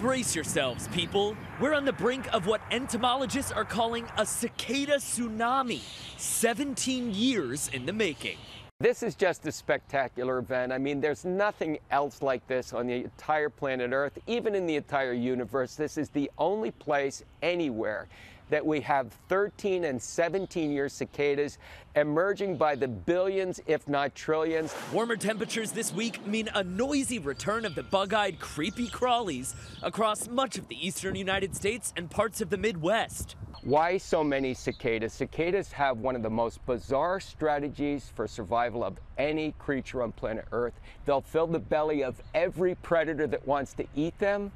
Brace yourselves, people. We're on the brink of what entomologists are calling a cicada tsunami, 17 years in the making. This is just a spectacular event. I mean, there's nothing else like this on the entire planet Earth, even in the entire universe. This is the only place anywhere that we have 13 and 17-year cicadas emerging by the billions, if not trillions. Warmer temperatures this week mean a noisy return of the bug-eyed creepy crawlies across much of the eastern United States and parts of the Midwest. Why so many cicadas? Cicadas have one of the most bizarre strategies for survival of any creature on planet Earth. They'll fill the belly of every predator that wants to eat them,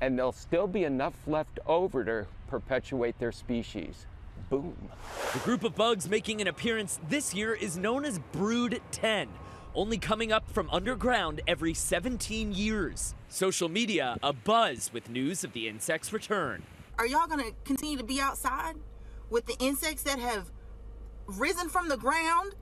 and there'll still be enough left over to perpetuate their species. Boom. The group of bugs making an appearance this year is known as Brood 10, only coming up from underground every 17 years. Social media abuzz with news of the insect's return. Are y'all gonna continue to be outside with the insects that have risen from the ground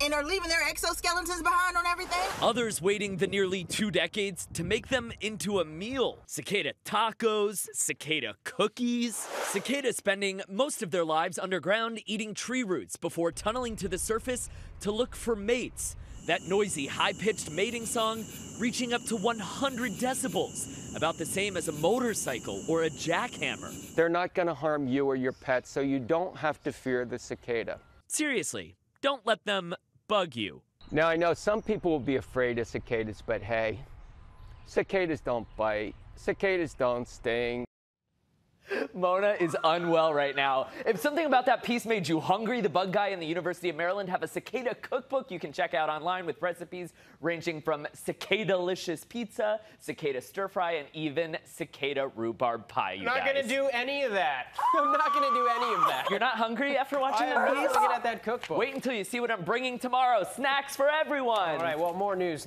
and are leaving their exoskeletons behind on everything? Others waiting the nearly 2 decades to make them into a meal. Cicada tacos, cicada cookies. Cicadas spending most of their lives underground eating tree roots before tunneling to the surface to look for mates. That noisy, high-pitched mating song reaching up to 100 decibels, about the same as a motorcycle or a jackhammer. They're not gonna harm you or your pets, so you don't have to fear the cicada. Seriously, don't let them bug you. Now, I know some people will be afraid of cicadas, but hey, cicadas don't bite. Cicadas don't sting. Mona is unwell right now. If something about that piece made you hungry, the Bug Guy and the University of Maryland have a cicada cookbook you can check out online with recipes ranging from cicada-licious pizza, cicada stir-fry, and even cicada rhubarb pie, you guys. I'm not going to do any of that. I'm not going to do any of that. You're not hungry after watching the news? I'm looking at that cookbook. Wait until you see what I'm bringing tomorrow. Snacks for everyone. All right, well, more news.